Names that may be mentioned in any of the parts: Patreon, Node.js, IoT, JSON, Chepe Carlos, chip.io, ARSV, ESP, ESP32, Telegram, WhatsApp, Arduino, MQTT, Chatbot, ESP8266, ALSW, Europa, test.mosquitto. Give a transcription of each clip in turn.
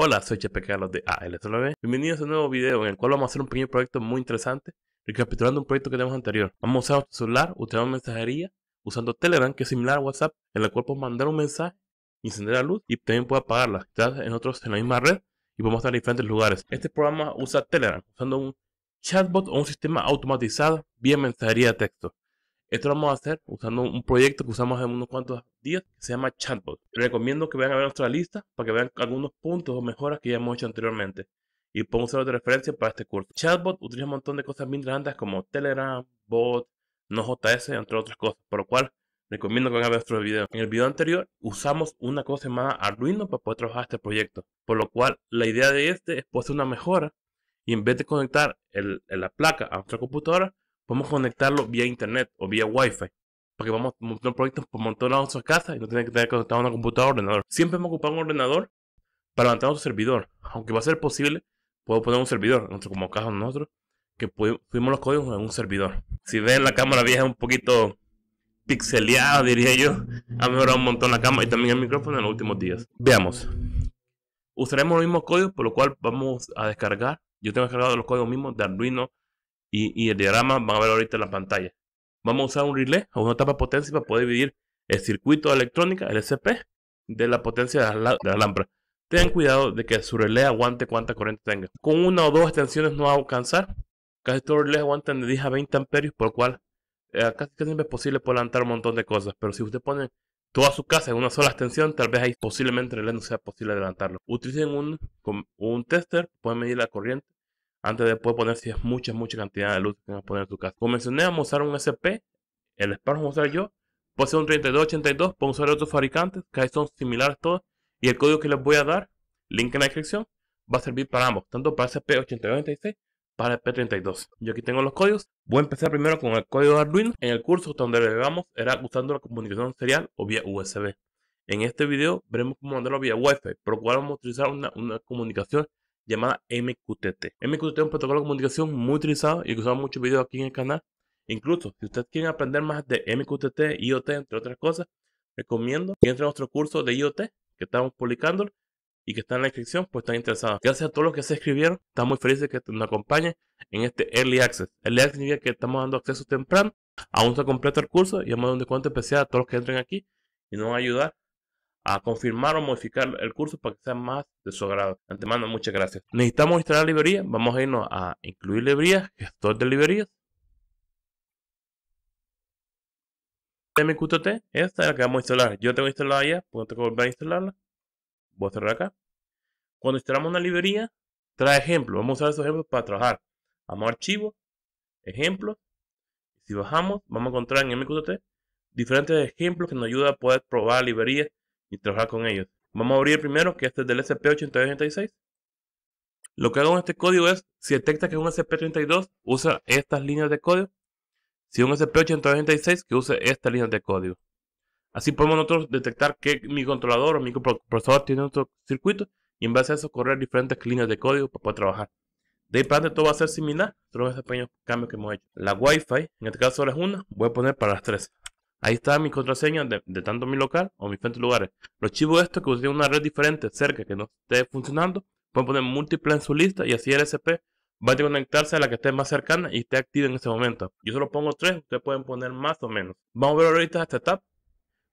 Hola, soy Chepe Carlos de ALSW. Bienvenidos a un nuevo video en el cual vamos a hacer un pequeño proyecto muy interesante, recapitulando un proyecto que tenemos anterior. Vamos a usar nuestro celular, utilizando mensajería, usando Telegram, que es similar a WhatsApp, en la cual podemos mandar un mensaje, encender la luz y también puede apagarla. Quizás en la misma red y podemos estar en diferentes lugares. Este programa usa Telegram, usando un chatbot o un sistema automatizado vía mensajería de texto. Esto lo vamos a hacer usando un proyecto que usamos en unos cuantos días que se llama Chatbot. Les recomiendo que vayan a ver nuestra lista para que vean algunos puntos o mejoras que ya hemos hecho anteriormente y pueden usarlo de referencia para este curso. Chatbot utiliza un montón de cosas bien interesantes como Telegram, Bot, Node.js, entre otras cosas, por lo cual recomiendo que vayan a ver nuestro video. En el video anterior usamos una cosa llamada Arduino para poder trabajar este proyecto, por lo cual la idea de este es poder hacer una mejora y en vez de conectar la placa a nuestra computadora, podemos conectarlo vía internet o vía wifi, porque vamos a montar proyectos por montón a nuestras casas y no tener que tener conectado una computadora o ordenador. Siempre hemos ocupado un ordenador para levantar nuestro servidor, aunque va a ser posible, puedo poner un servidor, como caso nosotros, que subimos los códigos en un servidor. Si ven la cámara vieja un poquito pixeleada, diría yo, ha mejorado un montón la cámara y también el micrófono en los últimos días. Veamos, usaremos los mismos códigos, por lo cual vamos a descargar. Yo tengo descargado los códigos mismos de Arduino y el diagrama van a ver ahorita en la pantalla. Vamos a usar un relé o una tapa de potencia para poder dividir el circuito de electrónica, el ESP, de la potencia de la lámpara. Tengan cuidado de que su relé aguante cuánta corriente tenga. Con una o dos extensiones no va a alcanzar. Casi todos los relés aguantan de 10 a 20 amperios, por lo cual casi siempre es posible poder levantar un montón de cosas. Pero si usted pone toda su casa en una sola extensión, tal vez ahí posiblemente el relé no sea posible levantarlo. Utilicen un tester, pueden medir la corriente antes de poder poner si es mucha cantidad de luz que vamos a poner en tu casa. Como mencioné, vamos a usar un ESP. El ESP vamos a usar yo. Puede ser un 3282, puedo usar otros fabricantes, que ahí son similares todos. Y el código que les voy a dar, link en la descripción, va a servir para ambos, tanto para ESP8266, para el P32. Yo aquí tengo los códigos. Voy a empezar primero con el código de Arduino. En el curso donde le vamos era usando la comunicación serial o vía USB. En este video veremos cómo mandarlo vía Wi-Fi, por lo cual vamos a utilizar una comunicación llamada MQTT. MQTT es un protocolo de comunicación muy utilizado y que usamos muchos videos aquí en el canal. Incluso, si ustedes quieren aprender más de MQTT, IoT, entre otras cosas, recomiendo que entren a nuestro curso de IoT que estamos publicando y que está en la descripción, pues están interesados. Gracias a todos los que se inscribieron, estamos muy felices de que nos acompañen en este Early Access. Early Access significa que estamos dando acceso temprano, aún se completa el curso y vamos a dar un descuento especial a todos los que entren aquí y nos van a ayudar a confirmar o modificar el curso para que sea más de su agrado. Antemano, muchas gracias. Necesitamos instalar librerías. Vamos a irnos a incluir librerías, gestor de librerías. MQTT, esta es la que vamos a instalar. Yo tengo instalada ya, pues no tengo que volver a instalarla. Voy a cerrar acá. Cuando instalamos una librería, trae ejemplos. Vamos a usar esos ejemplos para trabajar. Vamos a archivo, ejemplos. Si bajamos, vamos a encontrar en MQTT diferentes ejemplos que nos ayudan a poder probar librerías y trabajar con ellos. Vamos a abrir primero que este es del ESP8266. Lo que hago en este código es, si detecta que es un ESP32, usa estas líneas de código. Si es un ESP8266, que use estas líneas de código. Así podemos nosotros detectar que mi controlador o mi procesador tiene otro circuito y en base a eso correr diferentes líneas de código para poder trabajar. De ahí para adelante todo va a ser similar, solo esos pequeños cambios que hemos hecho. La Wi-Fi, en este caso solo es una, voy a poner para las 3. Ahí está mi contraseña de tanto mi local o mis diferentes lugares. Los archivos estos que usen una red diferente cerca que no esté funcionando, pueden poner múltiples en su lista y así el ESP va a conectarse a la que esté más cercana y esté activa en ese momento. Yo solo pongo 3, ustedes pueden poner más o menos. Vamos a ver ahorita esta etapa.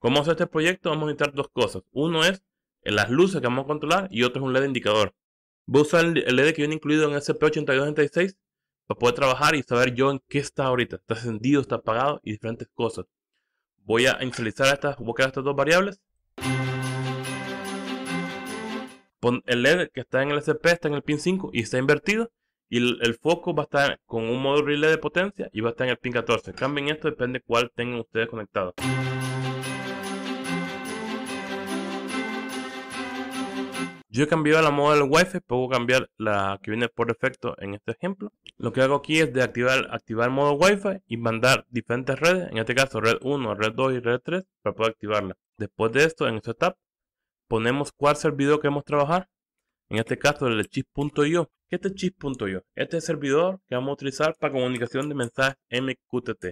Como vamos a hacer este proyecto, vamos a necesitar dos cosas. Uno es las luces que vamos a controlar y otro es un LED indicador. Voy a usar el LED que viene incluido en el ESP8266 para poder trabajar y saber yo en qué está ahorita. Está encendido, está apagado y diferentes cosas. Voy a inicializar estas dos variables. El LED que está en el ESP está en el pin 5 y está invertido. Y el foco va a estar con un modo relé de potencia y va a estar en el pin 14. Cambien esto, depende de cuál tengan ustedes conectado. Yo he cambiado la moda del Wi-Fi, puedo cambiar la que viene por defecto en este ejemplo. Lo que hago aquí es de activar el modo Wi-Fi y mandar diferentes redes, en este caso red 1, red 2 y red 3 para poder activarla. Después de esto, en esta tab, ponemos cuál servidor queremos trabajar, en este caso el chip.io. ¿Qué es chip.io? Este es el servidor que vamos a utilizar para comunicación de mensajes MQTT.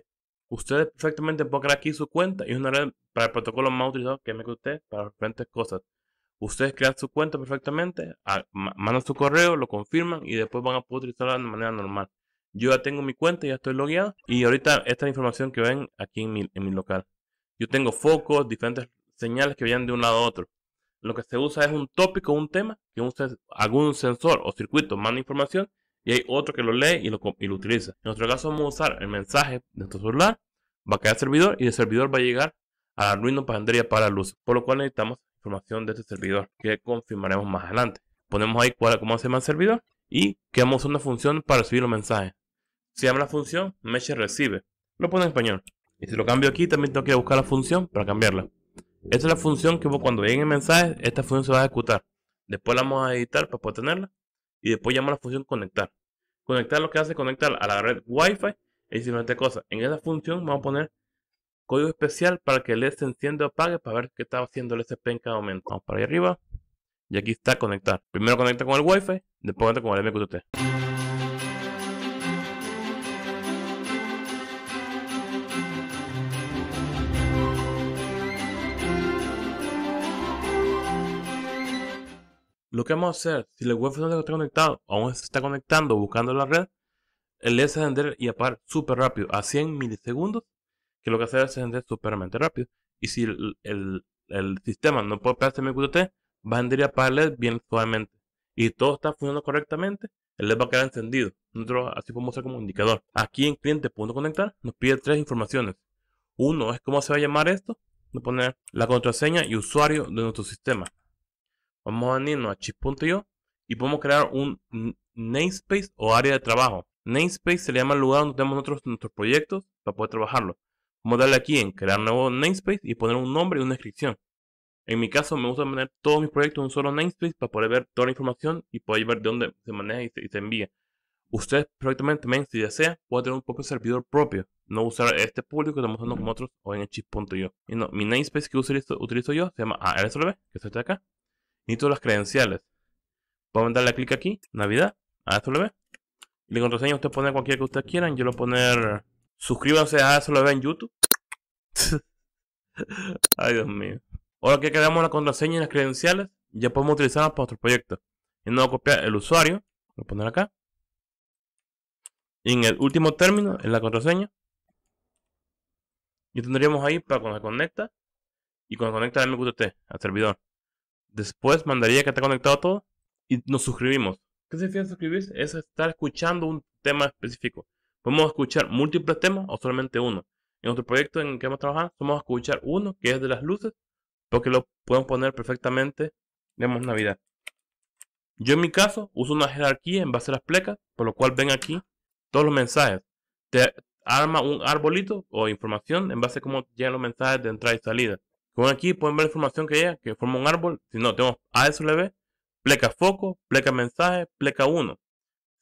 Ustedes perfectamente pueden crear aquí su cuenta y es una red para el protocolo más utilizado que MQTT para diferentes cosas. Ustedes crean su cuenta perfectamente, mandan su correo, lo confirman y después van a poder utilizarla de manera normal. Yo ya tengo mi cuenta, ya estoy logueado y ahorita esta información que ven aquí en mi local. Yo tengo focos, diferentes señales que vayan de un lado a otro. Lo que se usa es un tópico, un tema, que ustedes, algún sensor o circuito manda información y hay otro que lo lee y lo utiliza. En nuestro caso vamos a usar el mensaje de nuestro celular, va a caer al servidor y el servidor va a llegar al Arduino para vender y apagar la luz, por lo cual necesitamos información de este servidor que confirmaremos más adelante. Ponemos ahí cómo se llama el servidor y creamos una función para recibir los mensajes. Se llama la función MeshRecibe, lo pone en español. Y si lo cambio aquí también tengo que buscar la función para cambiarla. Esta es la función que cuando lleguen mensajes, esta función se va a ejecutar. Después la vamos a editar para poder tenerla. Y después llama a la función conectar. Conectar lo que hace es conectar a la red Wi-Fi y siguiente cosa. En esa función vamos a poner código especial para que el LED se encienda o apague para ver qué está haciendo el ESP en cada momento. Vamos para ahí arriba. Y aquí está conectar. Primero conecta con el Wi-Fi, después conecta con el MQTT. Lo que vamos a hacer, si el Wi-Fi no está conectado, aún se está conectando buscando la red, el LED se enciende y apagar súper rápido, a 100 milisegundos, que lo que hace es encender súpermente rápido. Y si el sistema no puede pegarse el MQTT, va a encender y apagar el LED bien suavemente. Y todo está funcionando correctamente, el LED va a quedar encendido. Nosotros así podemos usar como un indicador. Aquí en cliente.conectar nos pide tres informaciones. Uno es cómo se va a llamar esto, nos pone la contraseña y usuario de nuestro sistema. Vamos a venirnos a chip.io y podemos crear un namespace o área de trabajo. Namespace se le llama el lugar donde tenemos nuestros proyectos para poder trabajarlo. Vamos a darle aquí en crear nuevo namespace y poner un nombre y una descripción. En mi caso me gusta poner todos mis proyectos en un solo namespace para poder ver toda la información y poder ver de dónde se maneja y se envía. Ustedes perfectamente, si desean, pueden tener un propio servidor propio. No usar este público que estamos usando como otros o en el chip.io. No, mi namespace que utilizo yo se llama ARSV, que está de acá. Necesito las credenciales. Vamos a darle clic aquí, Navidad, ASW. Y la contraseña usted pone cualquiera que ustedes quieran. Yo lo voy a poner. Suscríbanse a ASW en YouTube. Ay, Dios mío. Ahora que creamos la contraseña y las credenciales, ya podemos utilizarlas para nuestros proyectos. Y no voy a copiar el usuario. Lo voy a poner acá. Y en el último término, en la contraseña. Y tendríamos ahí para cuando se conecta. Y cuando conecta al MQTT, al servidor. Después mandaría que está conectado todo y nos suscribimos. ¿Qué significa suscribirse? Es estar escuchando un tema específico. Podemos escuchar múltiples temas o solamente uno. En nuestro proyecto en el que vamos a trabajar, vamos a escuchar uno que es de las luces, porque lo podemos poner perfectamente. Demos Navidad. Yo en mi caso uso una jerarquía en base a las plecas, por lo cual ven aquí todos los mensajes. Te arma un arbolito o información en base a cómo llegan los mensajes de entrada y salida. Con aquí pueden ver la información que llega, que forma un árbol. Si no, tenemos ASLB, pleca foco, pleca mensaje, pleca 1.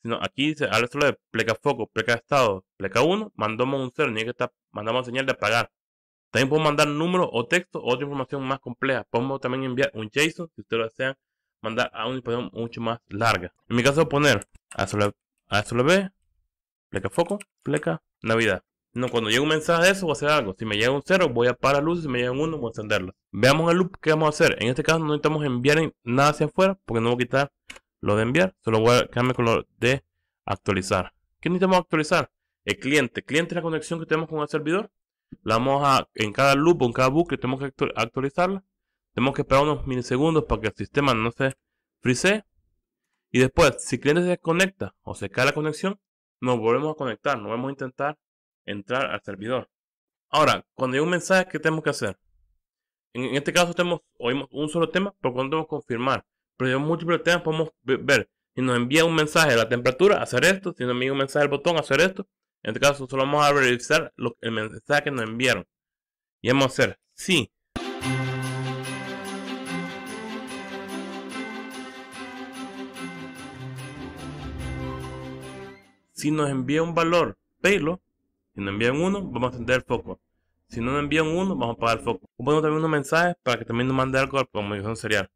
Si no, aquí dice ASLB, pleca foco, pleca estado, pleca 1, mandamos un 0, ni que está, mandamos señal de apagar. También podemos mandar números o texto o otra información más compleja. Podemos también enviar un JSON, si ustedes lo desean, mandar a una información mucho más larga. En mi caso, poner ASLB, pleca foco, pleca Navidad. No, cuando llegue un mensaje de eso voy a hacer algo. Si me llega un 0 voy a apagar la luz. Si me llega un 1 voy a encenderla. Veamos el loop que vamos a hacer. En este caso no necesitamos enviar nada hacia afuera, porque no voy a quitar lo de enviar. Solo voy a cambiar con lo de actualizar. ¿Qué necesitamos actualizar? El cliente. El cliente es la conexión que tenemos con el servidor. La vamos a, en cada loop o en cada bucle tenemos que actualizarla. Tenemos que esperar unos milisegundos para que el sistema no se frisee. Y después, si el cliente se desconecta o se cae la conexión, nos volvemos a conectar. Nos vamos a intentar entrar al servidor. Ahora, cuando hay un mensaje, ¿qué tenemos que hacer? En este caso tenemos, oímos un solo tema, pero cuando tenemos que confirmar, pero en múltiples temas podemos ver. Si nos envía un mensaje de la temperatura, hacer esto. Si nos envía un mensaje del botón, hacer esto. En este caso solo vamos a revisar el mensaje que nos enviaron. Y vamos a hacer sí. Si nos envía un valor, payload. Si nos envían uno, vamos a encender el foco. Si no nos envían uno, vamos a apagar el foco. O ponemos también unos mensajes para que también nos mande algo a la comunicación serial.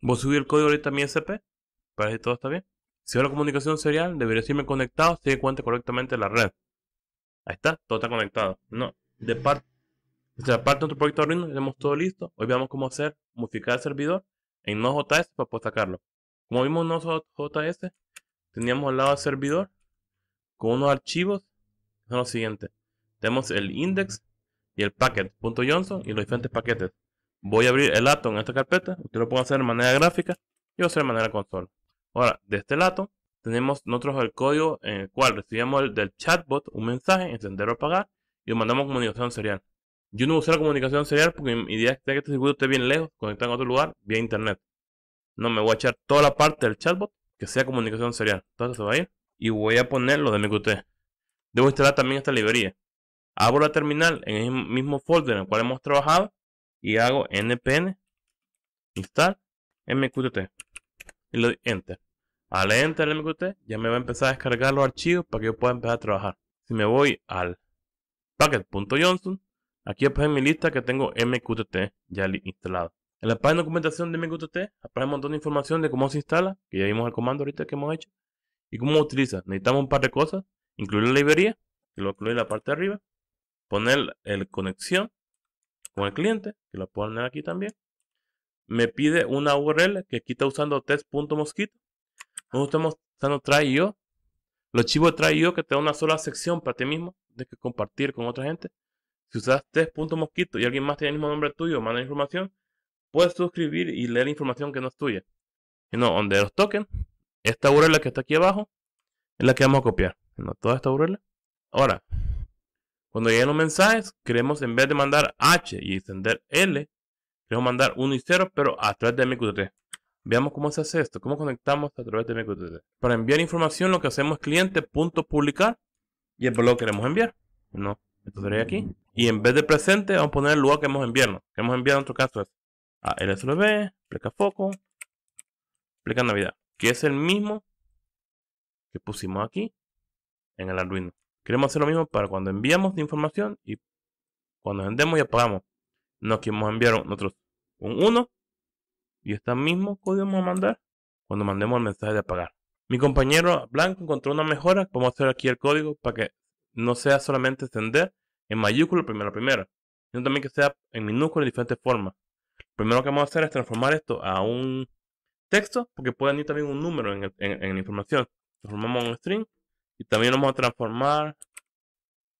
Voy a subir el código ahorita a mi ESP para ver si todo está bien. Si veo la comunicación serial, debería decirme conectado si cuenta correctamente la red. Ahí está, todo está conectado. No, de parte de nuestro proyecto Arduino tenemos todo listo. Hoy veamos cómo hacer, modificar el servidor en Node.js para poder sacarlo. Como vimos en Node.js, teníamos al lado del servidor con unos archivos que son los siguientes. Tenemos el index y el packet.json y los diferentes paquetes. Voy a abrir el atom en esta carpeta. Usted lo puede hacer de manera gráfica y lo hacer de manera console. Ahora, de este lado tenemos nosotros el código en el cual recibimos del chatbot un mensaje, encender o apagar, y lo mandamos comunicación serial. Yo no usé la comunicación serial porque mi idea es que este circuito esté bien lejos, conectado en otro lugar, vía internet. No, me voy a echar toda la parte del chatbot que sea comunicación serial. Entonces se va a ir y voy a poner lo de MQTT. Debo instalar también esta librería. Abro la terminal en el mismo folder en el cual hemos trabajado y hago npm install mqtt y le doy enter. Al enter el mqtt ya me va a empezar a descargar los archivos para que yo pueda empezar a trabajar. Si me voy al packet.json, aquí aparece en mi lista que tengo mqtt ya instalado. En la página de documentación de mqtt aparece un montón de información de cómo se instala, que ya vimos el comando ahorita que hemos hecho, y cómo utiliza. Necesitamos un par de cosas, incluir la librería, que lo incluye en la parte de arriba, poner el conexión con el cliente, que lo puedo poner aquí también. Me pide una URL que aquí está usando test.mosquitto. Nosotros estamos usando try.io. Los archivos de try.io que te da una sola sección para ti mismo, de que compartir con otra gente. Si usas test.mosquitto y alguien más tiene el mismo nombre tuyo, manda información, puedes suscribir y leer información que no es tuya. Y no, donde los tokens, esta URL que está aquí abajo es la que vamos a copiar. No, toda esta URL. Ahora, cuando lleguen los mensajes, queremos en vez de mandar H y extender L, queremos mandar 1 y 0, pero a través de MQTT. Veamos cómo se hace esto, cómo conectamos a través de MQTT. Para enviar información, lo que hacemos es cliente.publicar y el blog queremos enviar. No, esto sería aquí. Y en vez de presente, vamos a poner el lugar que hemos enviado. Que hemos enviado en nuestro caso es ALSW, pleca foco, pleca navidad, que es el mismo que pusimos aquí en el Arduino. Queremos hacer lo mismo para cuando enviamos información y cuando vendemos y apagamos. Nos queremos enviar nosotros un 1 y este mismo código vamos a mandar cuando mandemos el mensaje de apagar. Mi compañero Blanco encontró una mejora. Vamos a hacer aquí el código para que no sea solamente extender en mayúscula primero, sino también que sea en minúscula de diferentes formas. Lo primero que vamos a hacer es transformar esto a un texto, porque puede ir también un número en la información. Transformamos un string. Y también lo vamos a transformar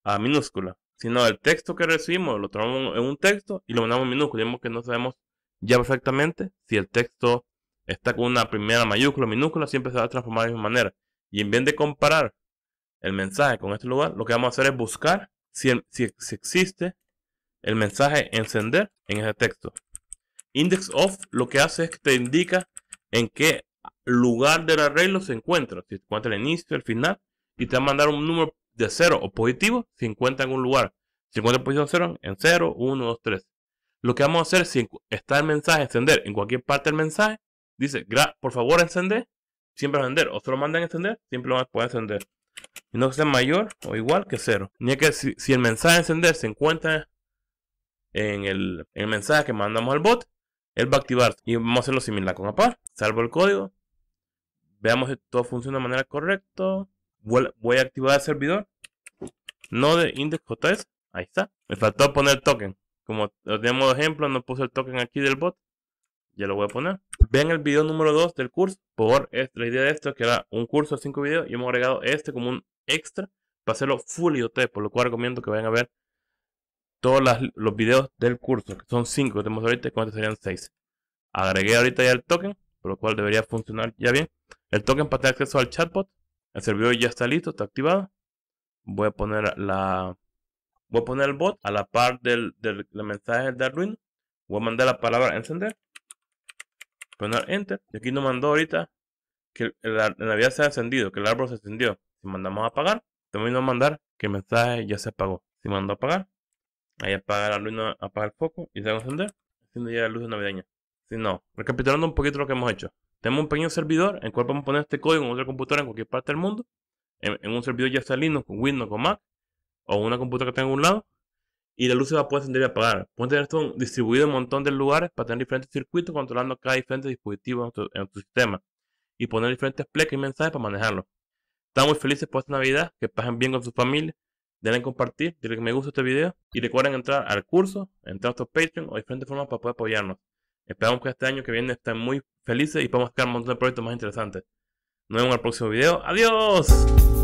a minúscula. Si no, el texto que recibimos lo transformamos en un texto y lo mandamos en minúscula. Digamos que no sabemos ya perfectamente si el texto está con una primera mayúscula o minúscula, siempre se va a transformar de la misma manera. Y en vez de comparar el mensaje con este lugar, lo que vamos a hacer es buscar si existe el mensaje encender en ese texto. Index of lo que hace es que te indica en qué lugar del arreglo se encuentra. Si se encuentra el inicio, el final. Y te va a mandar un número de 0 o positivo si encuentra en un lugar. Si encuentra en posición 0, en 0, 1, 2, 3. Lo que vamos a hacer si está el mensaje encender en cualquier parte del mensaje, dice, por favor encender, siempre va a encender. O se lo mandan a encender, siempre lo van a poder encender. Y no que sea mayor o igual que 0. Ni que si el mensaje encender se encuentra en el mensaje que mandamos al bot, él va a activarse. Y vamos a hacerlo similar con APAR. Salvo el código. Veamos si todo funciona de manera correcta. Voy a activar el servidor Node index.js. Ahí está. Me faltó poner token. Como tenemos ejemplo, no puse el token aquí del bot. Ya lo voy a poner. Vean el video número 2 del curso. Por la idea de esto es que era un curso de 5 videos. Y hemos agregado este como un extra para hacerlo full IoT. Por lo cual recomiendo que vayan a ver todos los videos del curso. Que son 5 que tenemos ahorita. Y cuántos serían 6. Agregué ahorita ya el token. Por lo cual debería funcionar ya bien. El token para tener acceso al chatbot. El servidor ya está listo, está activado. Voy a poner el bot a la par del mensaje de Arduino. Voy a mandar la palabra encender. Poner enter. Y aquí nos mandó ahorita que la Navidad se ha encendido, que el árbol se encendió. Si mandamos a apagar, también nos va a mandar que el mensaje ya se apagó. Si mandó a apagar, ahí apaga el Arduino, apaga el foco y se va a encender. Haciendo ya la luz navideña. Si no, recapitulando un poquito lo que hemos hecho. Tenemos un pequeño servidor en el cual podemos poner este código en otra computadora en cualquier parte del mundo. En un servidor ya sea Linux, con Windows, con Mac. O una computadora que tenga en un lado. Y la luz se va a poder encender y apagar. Pueden tener esto distribuido en un montón de lugares para tener diferentes circuitos controlando cada diferente dispositivo en tu sistema. y poner diferentes plecas y mensajes para manejarlo. Estamos muy felices por esta Navidad, que pasen bien con su familia, denle compartir, denle que me gusta este video y recuerden entrar al curso, entrar a nuestro Patreon o diferentes formas para poder apoyarnos. Esperamos que este año que viene estén muy felices y podamos sacar un montón de proyectos más interesantes. Nos vemos en el próximo video. ¡Adiós!